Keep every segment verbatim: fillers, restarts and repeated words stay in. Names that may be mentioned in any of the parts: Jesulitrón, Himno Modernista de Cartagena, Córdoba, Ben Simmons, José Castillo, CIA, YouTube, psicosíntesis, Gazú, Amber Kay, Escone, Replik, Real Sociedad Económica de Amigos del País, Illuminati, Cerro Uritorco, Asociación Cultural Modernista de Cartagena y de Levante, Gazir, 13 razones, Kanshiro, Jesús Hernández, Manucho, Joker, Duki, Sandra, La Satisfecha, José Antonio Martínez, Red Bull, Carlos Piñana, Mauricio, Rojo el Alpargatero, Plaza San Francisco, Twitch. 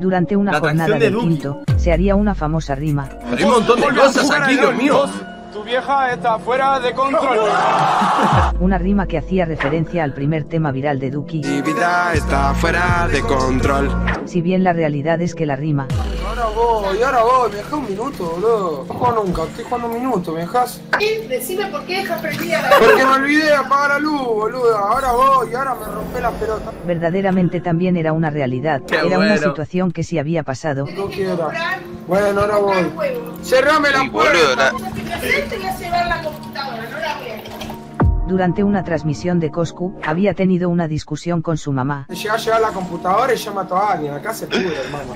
Durante una la jornada de quinto, se haría una famosa rima. Pero hay un montón de cosas aquí, Dios mío. Tu vieja está fuera de control. Una rima que hacía referencia al primer tema viral de Duki. Mi vida está fuera de control. Si bien la realidad es que la rima. Ahora voy, ahora voy, me dejás un minuto, boludo. No juego nunca, estoy jugando un minuto, me dejás. ¿Qué? Decime por qué dejas prendida la luz. Porque me olvidé apagar la luz, boludo. Ahora voy, ahora me rompé la pelota. Verdaderamente también era una realidad. Qué era bueno. Una situación que sí había pasado. No quiero. Bueno, ahora voy. Cerrame la puerta. Durante una transmisión de Coscu, había tenido una discusión con su mamá. Llega a llevar la computadora y llama a alguien, acá se pude, hermano.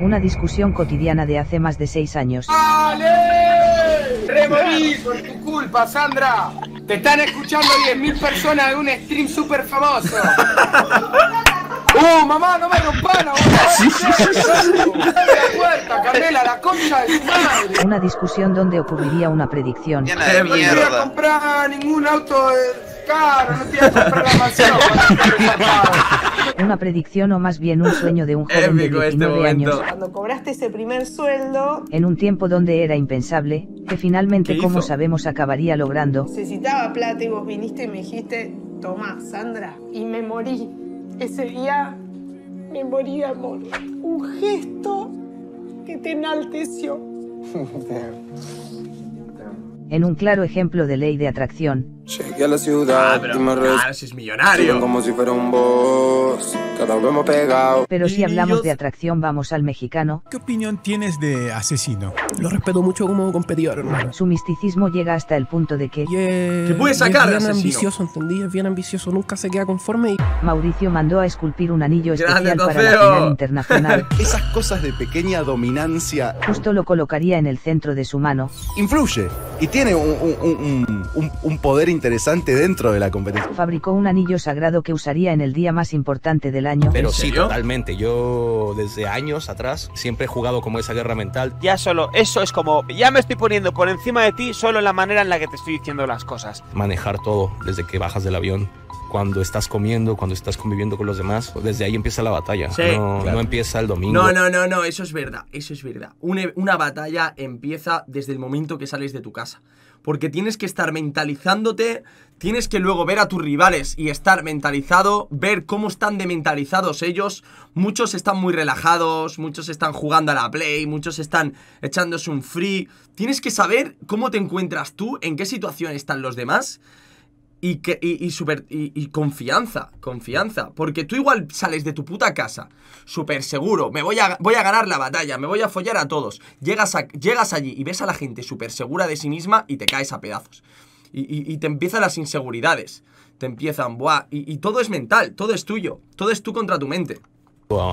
Una discusión cotidiana de hace más de seis años. ¡Ale! ¡Remorí por tu culpa, Sandra! ¡Te están escuchando diez mil personas de un stream súper famoso! ¡Uh, mamá, no me rompan! Una discusión donde ocurriría una predicción. No voy a comprar ningún auto caro, no te voy a comprar la mansión. Una predicción o más bien un sueño de un joven de diecinueve años. Cuando cobraste ese primer sueldo. En un tiempo donde era impensable, que finalmente, como sabemos, acabaría logrando. Necesitaba plata y vos viniste y me dijiste, tomá, Sandra, y me morí. Ese día me morí de amor. Un gesto que te enalteció. En un claro ejemplo de ley de atracción. Llegué a la ciudad, ah, pero, y me claro, si es millonario. Como si fuera un boss, cada uno hemos pegado. Pero si hablamos de atracción, vamos al mexicano. ¿Qué opinión tienes de Asesino? Lo respeto mucho como competidor, hermano. Su misticismo llega hasta el punto de que... Yeah, que puede sacar es bien Asesino. Ambicioso, entendí, es bien ambicioso, nunca se queda conforme y... Mauricio mandó a esculpir un anillo especial para la final internacional. Esas cosas de pequeña dominancia... Justo lo colocaría en el centro de su mano. Influye y tiene un, un, un, un, un poder interesante dentro de la competencia. Fabricó un anillo sagrado que usaría en el día más importante del año. Pero sí, totalmente. Yo desde años atrás siempre he jugado como esa guerra mental. Ya solo eso es como, ya me estoy poniendo por encima de ti solo en la manera en la que te estoy diciendo las cosas. Manejar todo, desde que bajas del avión, cuando estás comiendo, cuando estás conviviendo con los demás, desde ahí empieza la batalla. Sí, no, claro. No empieza el domingo. No, no, no, no, eso es verdad, eso es verdad. Una, una batalla empieza desde el momento que sales de tu casa. Porque tienes que estar mentalizándote, tienes que luego ver a tus rivales y estar mentalizado, ver cómo están de mentalizados ellos. Muchos están muy relajados, muchos están jugando a la play, muchos están echándose un free. Tienes que saber cómo te encuentras tú, en qué situación están los demás. Y, que, y, y, super, y, y confianza, confianza. Porque tú igual sales de tu puta casa súper seguro, me voy a, voy a ganar la batalla, me voy a follar a todos. Llegas, a, llegas allí y ves a la gente súper segura de sí misma y te caes a pedazos. Y, y, y te empiezan las inseguridades. Te empiezan, buah, y, y todo es mental, todo es tuyo. Todo es tú contra tu mente.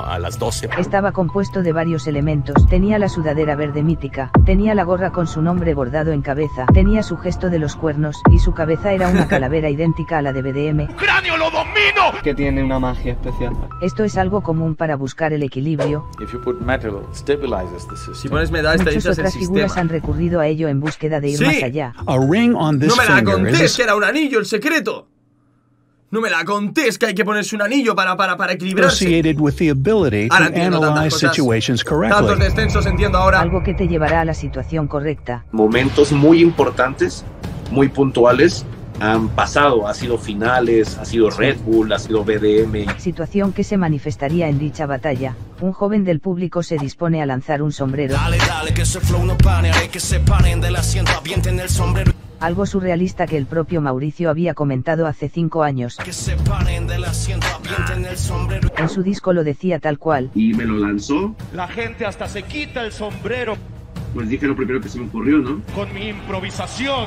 A las doce. Estaba compuesto de varios elementos. Tenía la sudadera verde mítica, tenía la gorra con su nombre bordado en cabeza, tenía su gesto de los cuernos, y su cabeza era una calavera idéntica a la de B D M. ¡Cráneo lo domino! Que tiene una magia especial. Esto es algo común para buscar el equilibrio. If you put metal, stabilizes the system. Si pones medalla, estabilizas el sistema. Muchas otras figuras han recurrido a ello en búsqueda de ir, sí, más allá. A ring on this no me la contés, que era un anillo, el secreto. No me la contés, que hay que ponerse un anillo para, para, para equilibrarse. Ahora entiendo tantas cosas, tantos descensos entiendo ahora. Algo que te llevará a la situación correcta. Momentos muy importantes, muy puntuales, han pasado. Ha sido finales, ha sido Red Bull, ha sido B D M. Situación que se manifestaría en dicha batalla. Un joven del público se dispone a lanzar un sombrero. Dale, dale, que se flow no pane, haré que se paren del asiento, avienten el sombrero. Algo surrealista que el propio Mauricio había comentado hace cinco años. En su disco lo decía tal cual. Y me lo lanzó. La gente hasta se quita el sombrero. Pues dije lo primero que se me ocurrió, ¿no? Con mi improvisación.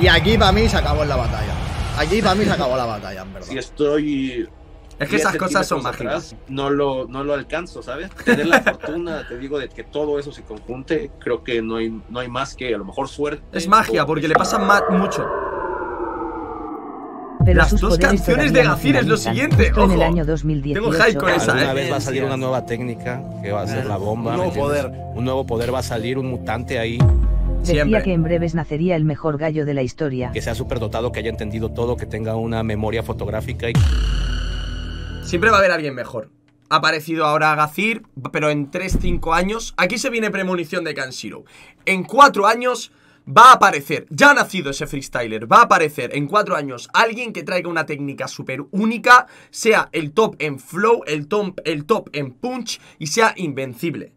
Y aquí para mí se acabó la batalla. Aquí para mí se acabó la batalla, en verdad. Si estoy... Es que esas cosas son mágicas. No lo, no lo alcanzo, ¿sabes? Tener la fortuna, te digo, de que todo eso se conjunte, creo que no hay, no hay más que a lo mejor suerte. Es magia, porque le pasa mucho. Pero las dos canciones de Gazir es lo siguiente. Ojo, en el año dos mil dieciocho, tengo hype con esa, ¿eh? Una vez va a salir una nueva técnica que va a ser la bomba. Un nuevo poder. Un nuevo poder va a salir, un mutante ahí. Decía siempre que en breves nacería el mejor gallo de la historia. Que sea superdotado, que haya entendido todo, que tenga una memoria fotográfica y... Siempre va a haber alguien mejor. Ha aparecido ahora Gazir, pero en tres cinco años. Aquí se viene premonición de Kanshiro. En cuatro años va a aparecer, ya ha nacido ese freestyler, va a aparecer en cuatro años alguien que traiga una técnica súper única, sea el top en flow, el top, el top en punch y sea invencible.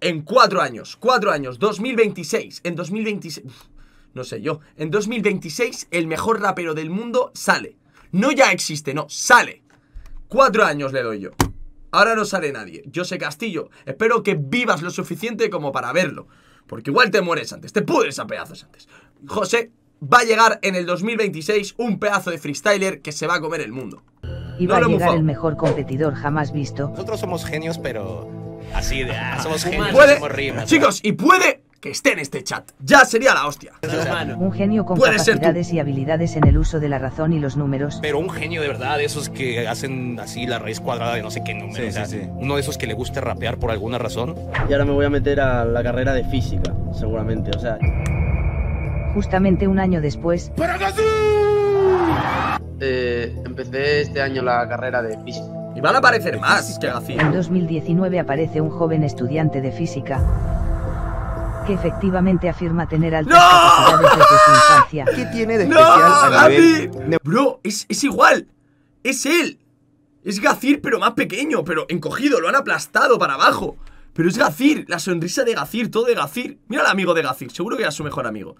En cuatro años, cuatro años, dos mil veintiséis, en dos mil veintiséis, no sé yo, en dos mil veintiséis el mejor rapero del mundo sale. No ya existe, no, sale. Cuatro años le doy yo. Ahora no sale nadie. José Castillo, espero que vivas lo suficiente como para verlo. Porque igual te mueres antes, te pudres a pedazos antes. José, va a llegar en el dos mil veintiséis un pedazo de freestyler que se va a comer el mundo. Y va a llegar el mejor competidor jamás visto. Nosotros somos genios, pero así de... Ah, somos genios, somos rimas. Chicos, y puede que esté en este chat. Ya sería la hostia. Un genio con capacidades y habilidades en el uso de la razón y los números. Pero un genio de verdad, de esos que hacen así la raíz cuadrada de no sé qué número. Sí, o sea, sí, sí. Uno de esos que le gusta rapear por alguna razón. Y ahora me voy a meter a la carrera de física, seguramente, o sea... Justamente un año después... ¡Para Gazú! Eh, empecé este año la carrera de física. Y van a aparecer más que Gazú. En dos mil diecinueve aparece un joven estudiante de física... que efectivamente afirma tener altas ¡No! capacidades desde su infancia. ¿Qué tiene de especial? ¡No, Gaby! Bro, es, es igual. Es él. Es Gazir, pero más pequeño, pero encogido, lo han aplastado para abajo. Pero es Gazir, la sonrisa de Gazir, todo de Gazir. Mira al amigo de Gazir, seguro que era su mejor amigo.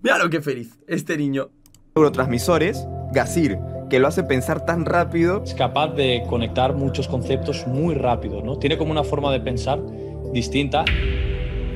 Mira lo que feliz, este niño. Neurotransmisores, Gazir, que lo hace pensar tan rápido. Es capaz de conectar muchos conceptos muy rápido, ¿no? Tiene como una forma de pensar distinta.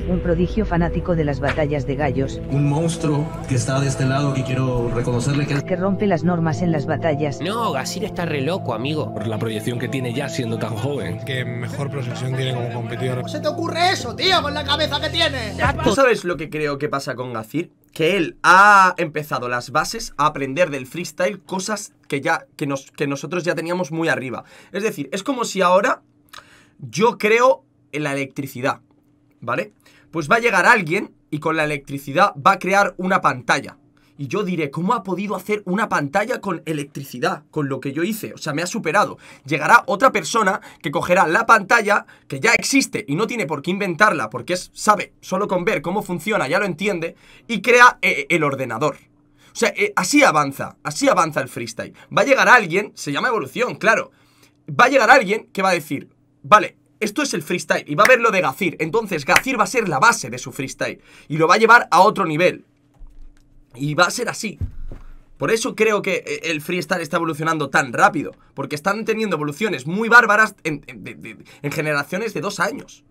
Un prodigio fanático de las batallas de gallos. Un monstruo que está de este lado y quiero reconocerle que... Que rompe las normas en las batallas. No, Gazir está re loco, amigo. Por la proyección que tiene ya siendo tan joven. Que mejor proyección tiene como competidor. ¿Cómo se te ocurre eso, tío, con la cabeza que tiene? ¿Tú sabes lo que creo que pasa con Gazir? Que él ha empezado las bases a aprender del freestyle cosas que ya que, nos, que nosotros ya teníamos muy arriba. Es decir, es como si ahora yo creo en la electricidad, ¿vale? Pues va a llegar alguien y con la electricidad va a crear una pantalla. Y yo diré, ¿cómo ha podido hacer una pantalla con electricidad? Con lo que yo hice, o sea, me ha superado. Llegará otra persona que cogerá la pantalla que ya existe y no tiene por qué inventarla, porque es, sabe, solo con ver cómo funciona, ya lo entiende, y crea eh, el ordenador. O sea, eh, así avanza, así avanza el freestyle. Va a llegar alguien, se llama evolución, claro. Va a llegar alguien que va a decir, vale, esto es el freestyle y va a ver lo de Gazir. Entonces Gazir va a ser la base de su freestyle y lo va a llevar a otro nivel. Y va a ser así. Por eso creo que el freestyle está evolucionando tan rápido, porque están teniendo evoluciones muy bárbaras en, en, en, en generaciones de dos años.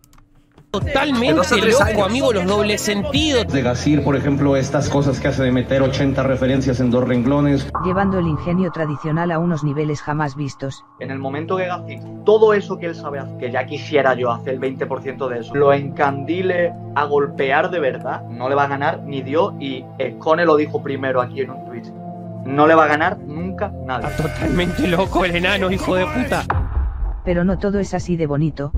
Totalmente loco, amigo, los dobles sentidos. De Gazir, por ejemplo, estas cosas que hace de meter ochenta referencias en dos renglones. Llevando el ingenio tradicional a unos niveles jamás vistos. En el momento que Gazir, todo eso que él sabe hacer, que ya quisiera yo hacer el veinte por ciento de eso, lo encandile a golpear de verdad, no le va a ganar ni Dios, y Escone lo dijo primero aquí en un Twitch, no le va a ganar nunca nadie. Está totalmente loco el enano, hijo de puta. Pero no todo es así de bonito.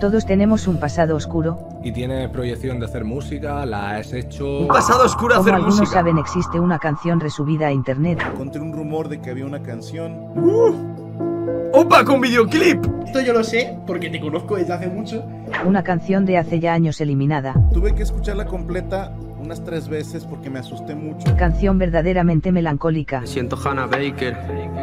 Todos tenemos un pasado oscuro. Y tienes proyección de hacer música, la has hecho... Un pasado oscuro hacer música. Como algunos saben, existe una canción resubida a internet. Encontré un rumor de que había una canción... ¡Uh! ¡Opa, con videoclip! Esto yo lo sé, porque te conozco desde hace mucho. Una canción de hace ya años eliminada. Tuve que escucharla completa unas tres veces porque me asusté mucho. Canción verdaderamente melancólica. Me siento Hannah Baker,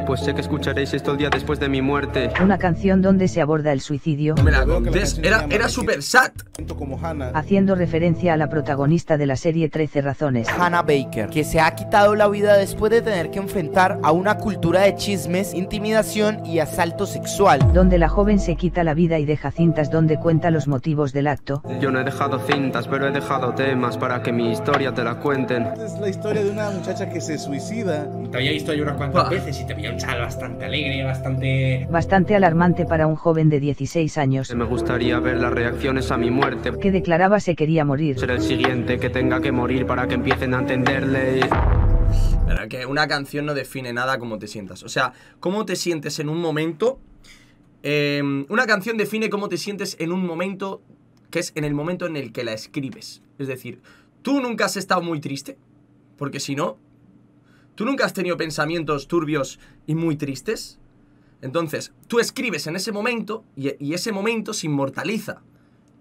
pues sé que escucharéis esto el día después de mi muerte. Una canción donde se aborda el suicidio. Me la contés, era, era super sad. Como Hannah. Haciendo referencia a la protagonista de la serie trece razones. Hannah Baker, que se ha quitado la vida después de tener que enfrentar a una cultura de chismes, intimidación y asalto sexual. Donde la joven se quita la vida y deja cintas donde cuenta los motivos del acto. Yo no he dejado cintas, pero he dejado temas para que mis historia te la cuenten. Es la historia de una muchacha que se suicida. Te había visto yo unas cuantas ah. veces y te veía un chal bastante alegre, bastante... Bastante alarmante para un joven de dieciséis años. Me gustaría ver las reacciones a mi muerte. Que declaraba se quería morir. Ser el siguiente que tenga que morir para que empiecen a entenderle. Pero que una canción no define nada cómo te sientas. O sea, cómo te sientes en un momento... Eh, una canción define cómo te sientes en un momento que es en el momento en el que la escribes. Es decir... Tú nunca has estado muy triste, porque si no, tú nunca has tenido pensamientos turbios y muy tristes. Entonces, tú escribes en ese momento y, y ese momento se inmortaliza.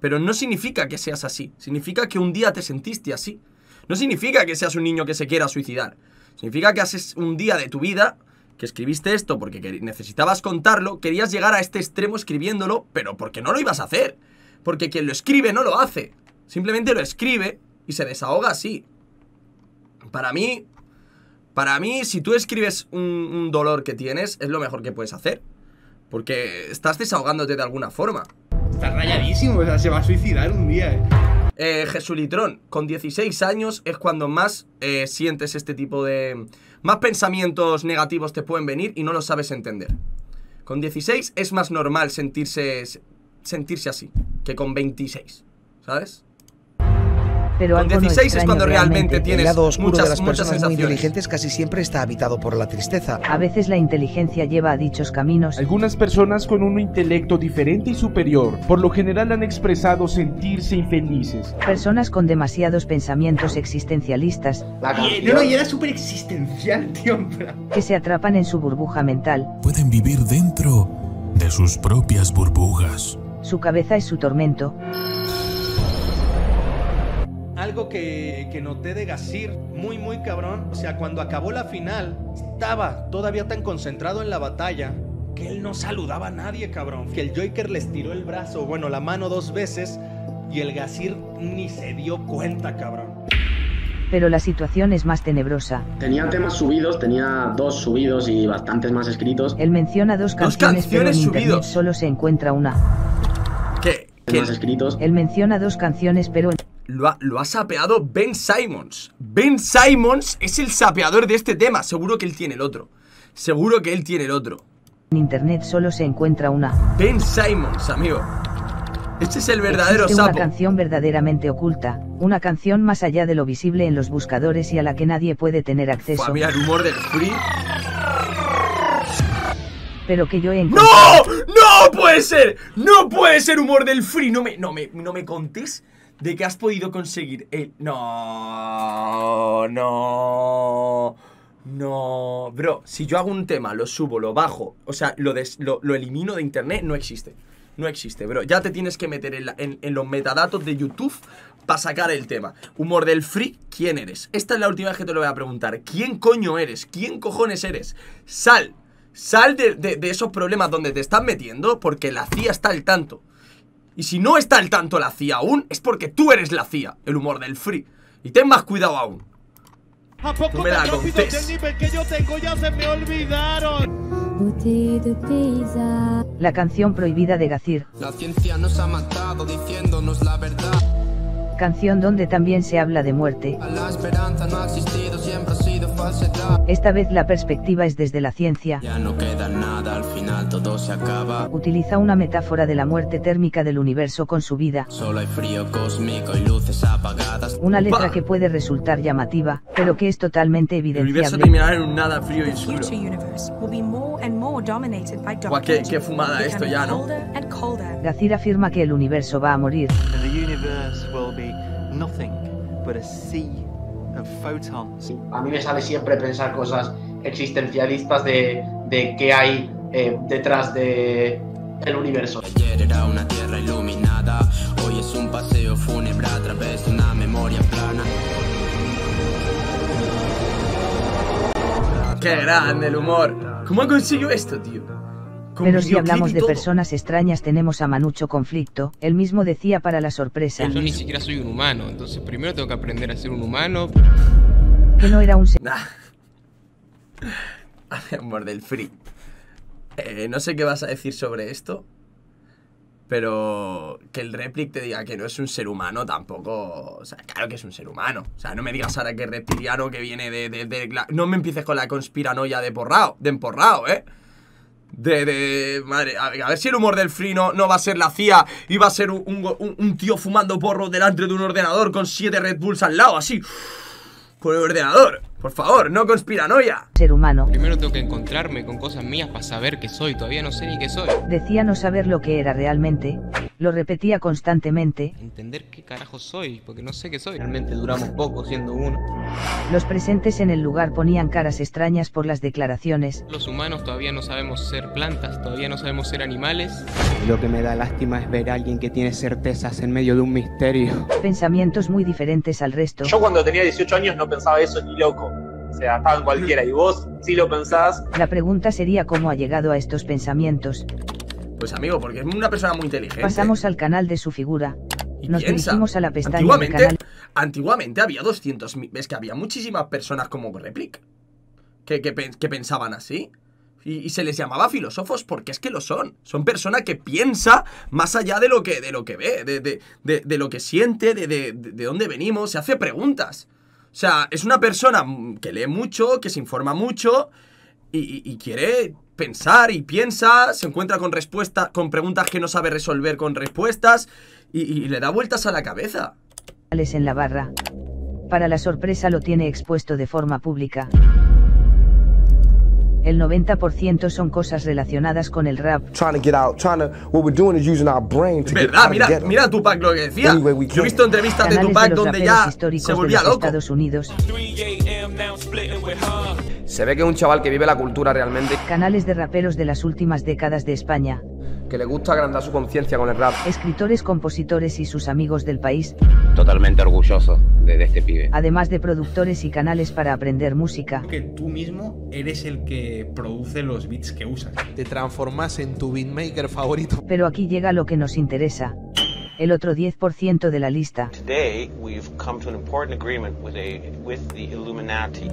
Pero no significa que seas así. Significa que un día te sentiste así. No significa que seas un niño que se quiera suicidar. Significa que haces un día de tu vida que escribiste esto porque necesitabas contarlo, querías llegar a este extremo escribiéndolo, pero porque no lo ibas a hacer. Porque quien lo escribe no lo hace. Simplemente lo escribe y se desahoga así. Para mí... Para mí, si tú escribes un, un dolor que tienes, es lo mejor que puedes hacer. Porque estás desahogándote de alguna forma. Está rayadísimo, o sea, se va a suicidar un día, eh. eh Jesulitrón, con dieciséis años es cuando más eh, sientes este tipo de... Más pensamientos negativos te pueden venir y no los sabes entender. Con dieciséis es más normal sentirse, sentirse así que con veintiséis, ¿sabes? Pero con dieciséis no es cuando realmente, realmente tienes el lado oscuro muchas, de las muchas personas muy inteligentes casi siempre está habitado por la tristeza. A veces la inteligencia lleva a dichos caminos. Algunas personas con un intelecto diferente y superior, por lo general han expresado sentirse infelices. Personas con demasiados pensamientos existencialistas. Y, no, no, y era súper existencial, tío. Que se atrapan en su burbuja mental. Pueden vivir dentro de sus propias burbujas. Su cabeza es su tormento. Algo que, que noté de Gazir, muy muy cabrón, o sea, cuando acabó la final, estaba todavía tan concentrado en la batalla que él no saludaba a nadie, cabrón. Que el Joker les tiró el brazo, bueno, la mano dos veces y el Gazir ni se dio cuenta, cabrón. Pero la situación es más tenebrosa. Tenía temas subidos, tenía dos subidos y bastantes más escritos. Él menciona dos canciones, canciones pero en internet subidos. Solo se encuentra una. ¿Qué? ¿Qué? Más escritos. Él menciona dos canciones, pero... En... Lo ha, lo ha sapeado Ben Simmons. Ben Simmons es el sapeador de este tema. Seguro que él tiene el otro. Seguro que él tiene el otro. En internet solo se encuentra una. Ben Simmons, amigo. Este es el verdadero Existe sapo. Una canción verdaderamente oculta. Una canción más allá de lo visible en los buscadores y a la que nadie puede tener acceso. Fue a mirar humor del free. Pero que yo he encontrado... ¡No! ¡No puede ser! ¡No puede ser humor del free! No me, no me, no me contes... De que has podido conseguir el... No, no, no... Bro, si yo hago un tema, lo subo, lo bajo, o sea, lo, des, lo, lo elimino de internet, no existe. No existe, bro. Ya te tienes que meter en, la, en, en los metadatos de YouTube para sacar el tema. Humor del free, ¿quién eres? Esta es la última vez que te lo voy a preguntar. ¿Quién coño eres? ¿Quién cojones eres? Sal, sal de, de, de esos problemas donde te estás metiendo porque la C I A está al tanto. Y si no está al tanto la C I A aún, es porque tú eres la C I A, el humor del free. Y ten más cuidado aún. ¿A poco tú me la contés? La canción prohibida de Gazir. La ciencia nos ha matado diciéndonos la verdad. Canción donde también se habla de muerte. La esperanza no ha existido, siempre ha sido falsedad. Esta vez la perspectiva es desde la ciencia. Ya no queda nada al final. Todo se acaba. Utiliza una metáfora de la muerte térmica del universo con su vida. Solo hay frío cósmico y luces apagadas. Una letra ¡Pah! Que puede resultar llamativa, pero que es totalmente evidenciable. El universo terminará en un nada frío y oscuro. Guau, qué, qué fumada esto ya, ¿no? Gazir afirma que el universo va a morir. Sí, a mí me sale siempre pensar cosas existencialistas de, de qué hay Eh, detrás de el universo. Ayer era una tierra iluminada, hoy es un paseo fúnebre a través de una memoria plana. Qué grande el humor. ¿Cómo ha conseguido esto, tío? Pero si hablamos de personas extrañas tenemos a Manucho conflicto. Él mismo decía para la sorpresa: yo ni siquiera soy un humano, entonces primero tengo que aprender a ser un humano. Que no era un ser. Nah. Amor del free. Eh, no sé qué vas a decir sobre esto, pero que el Replik te diga que no es un ser humano tampoco... O sea, claro que es un ser humano. O sea, no me digas ahora que es reptiliano, que viene de... de, de la, no me empieces con la conspiranoia de porrao, de emporrao, ¿eh? De... de madre, a ver, a ver si el humor del free no, no va a ser la C I A y va a ser un, un, un tío fumando porro delante de un ordenador con siete Red Bulls al lado, así... Por el ordenador, por favor, no conspiranoia. Ser humano. Primero tengo que encontrarme con cosas mías para saber qué soy, todavía no sé ni qué soy. Decía no saber lo que era realmente. lo repetía constantemente. Entender qué carajo soy, porque no sé qué soy. Realmente duramos poco siendo uno. Los presentes en el lugar ponían caras extrañas por las declaraciones. Los humanos todavía no sabemos ser plantas, todavía no sabemos ser animales. Lo que me da lástima es ver a alguien que tiene certezas en medio de un misterio. Pensamientos muy diferentes al resto. Yo cuando tenía dieciocho años no pensaba eso ni loco. O sea, estaban cualquiera y vos sí lo pensás. La pregunta sería cómo ha llegado a estos pensamientos. Pues amigo, porque es una persona muy inteligente. Pasamos al canal de su figura. Y nos piensa, dirigimos a la pestaña antiguamente, del canal. Antiguamente había doscientos mil. Ves que había muchísimas personas como Replik que, que, que pensaban así y, y se les llamaba filósofos porque es que lo son. Son personas que piensa más allá de lo que, de lo que ve, de, de, de, de lo que siente, de, de, de dónde venimos. Se hace preguntas. O sea, es una persona que lee mucho, que se informa mucho y, y, y quiere pensar y piensa, se encuentra con respuestas, con preguntas que no sabe resolver con respuestas y, y le da vueltas a la cabeza. En la barra. Para la sorpresa lo tiene expuesto de forma pública. El noventa por ciento son cosas relacionadas con el rap. Es verdad, mira, mira Tupac lo que decía. Yo he visto entrevistas Canales de Tupac de donde ya se volvía loco. Estados Unidos. Se ve que es un chaval que vive la cultura realmente. Canales de raperos de las últimas décadas de España. Que le gusta agrandar su conciencia con el rap. Escritores, compositores y sus amigos del país. Totalmente orgulloso de, de este pibe. Además de productores y canales para aprender música. Que tú mismo eres el que produce los beats que usas. Te transformas en tu beatmaker favorito. Pero aquí llega lo que nos interesa. El otro diez por ciento de la lista. Today we've come to an important agreement with, a, with the Illuminati.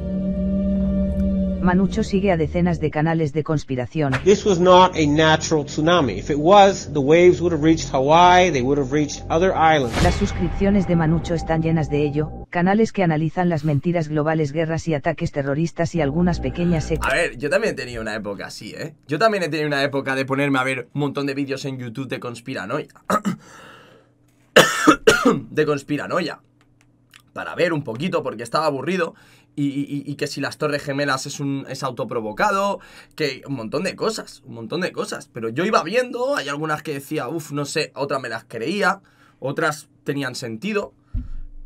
Manucho sigue a decenas de canales de conspiración. This was not a natural tsunami. If it was, the waves would have reached Hawaii, they would have reached other islands. Las suscripciones de Manucho están llenas de ello, canales que analizan las mentiras globales, guerras y ataques terroristas y algunas pequeñas sectas. A ver, yo también he tenido una época así, ¿eh? Yo también he tenido una época de ponerme a ver un montón de vídeos en YouTube de conspiranoia. de conspiranoia. Para ver un poquito porque estaba aburrido. Y, y, y que si las Torres Gemelas es un es autoprovocado, que un montón de cosas, un montón de cosas. Pero yo iba viendo, hay algunas que decía, uff, no sé, otras me las creía, otras tenían sentido,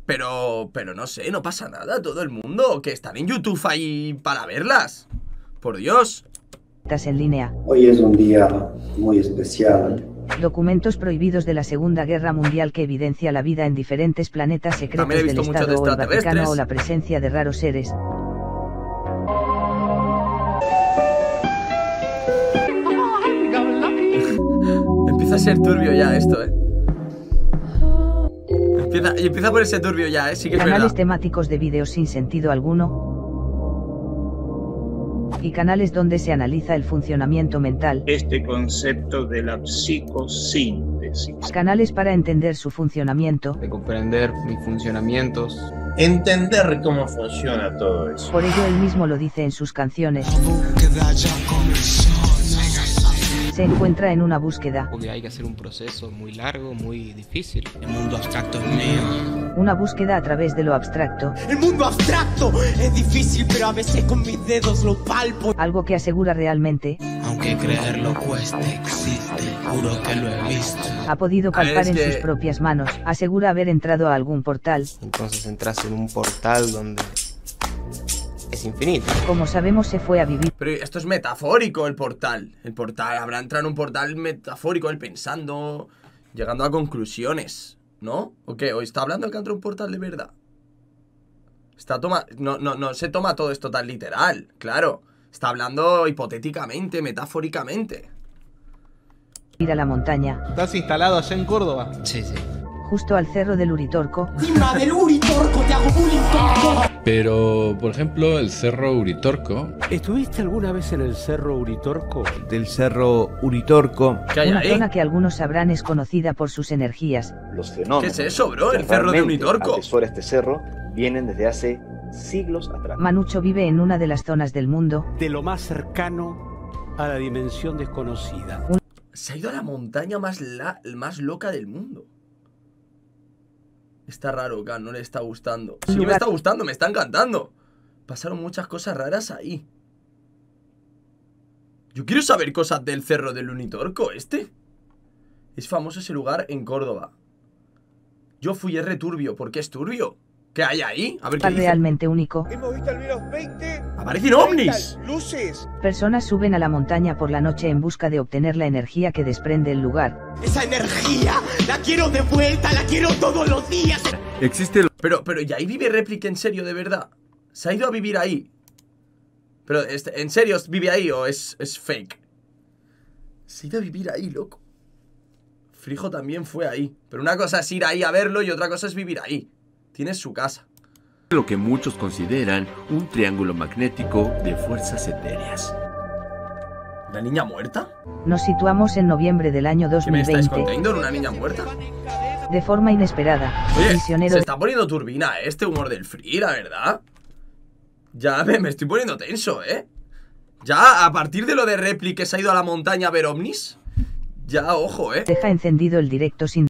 pero, pero no sé, no pasa nada, todo el mundo, que están en YouTube ahí para verlas, por Dios. Estás en línea. Hoy es un día muy especial. Documentos prohibidos de la Segunda Guerra Mundial que evidencia la vida en diferentes planetas secretos del Estado o el Vaticano o la presencia de raros seres. Empieza a ser turbio ya esto, eh. Empieza, empieza a ponerse turbio ya, eh. Sí que es verdad. Canales temáticos de vídeos sin sentido alguno. Y canales donde se analiza el funcionamiento mental. Este concepto de la psicosíntesis. Canales para entender su funcionamiento. De comprender mis funcionamientos. Entender cómo funciona todo eso. Por ello él mismo lo dice en sus canciones. Se encuentra en una búsqueda. Porque hay que hacer un proceso muy largo, muy difícil. El mundo abstracto es mío. Una búsqueda a través de lo abstracto. El mundo abstracto es difícil, pero a veces con mis dedos lo palpo. Algo que asegura realmente. Aunque creerlo cueste, existe. Juro que lo he visto. Ha podido palpar en sus propias manos. Asegura haber entrado a algún portal. Entonces entras en un portal donde... es infinito. Como sabemos, se fue a vivir. Pero esto es metafórico, el portal. El portal, habrá entrado en un portal metafórico, él pensando, llegando a conclusiones, ¿no? ¿O qué? ¿O está hablando que entra un portal de verdad? Está toma... No, no, no se toma todo esto tan literal, claro. Está hablando hipotéticamente, metafóricamente. Ir a la montaña. ¿Estás instalado allá en Córdoba? Sí, sí. Justo al cerro del Uritorco. del Uritorco, te hago Uritorco. Pero, por ejemplo, el Cerro Uritorco. ¿Estuviste alguna vez en el Cerro Uritorco? Del Cerro Uritorco. Una zona que algunos sabrán es conocida por sus energías. Los fenómenos. ¿Qué es eso, bro? El Cerro de Uritorco. Atesora este cerro, vienen desde hace siglos atrás. Manucho vive en una de las zonas del mundo. De lo más cercano a la dimensión desconocida. Se ha ido a la montaña más, la, más loca del mundo. Está raro, Can, no le está gustando. Sí, me está gustando, me está encantando. Pasaron muchas cosas raras ahí. Yo quiero saber cosas del cerro del Uritorco este. Es famoso ese lugar en Córdoba. Yo fui R turbio. ¿Por qué es turbio? ¿Qué hay ahí? A ver qué dice. Realmente único. Hemos visto al menos veinte. ¡Aparecen ovnis! ¡Luces! Personas suben a la montaña por la noche en busca de obtener la energía que desprende el lugar. ¡Esa energía! ¡La quiero de vuelta! ¡La quiero todos los días! Existe... Pero, pero, ¿y ahí vive Replik en serio, de verdad? ¿Se ha ido a vivir ahí? Pero, este, ¿en serio vive ahí o es, es fake? Se ha ido a vivir ahí, loco. Frijo también fue ahí. Pero una cosa es ir ahí a verlo y otra cosa es vivir ahí. Tiene su casa. Lo que muchos consideran un triángulo magnético de fuerzas etéreas. ¿Una niña muerta? Nos situamos en noviembre del año dos mil veinte. ¿Qué me estáis contando en una niña muerta? De forma inesperada. Oye, misionero... se está poniendo turbina, ¿eh? Este humor del free, la verdad. Ya me, me estoy poniendo tenso, ¿eh? Ya a partir de lo de Replik que se ha ido a la montaña a ver ovnis. Ya, ojo, ¿eh? Deja encendido el directo sin...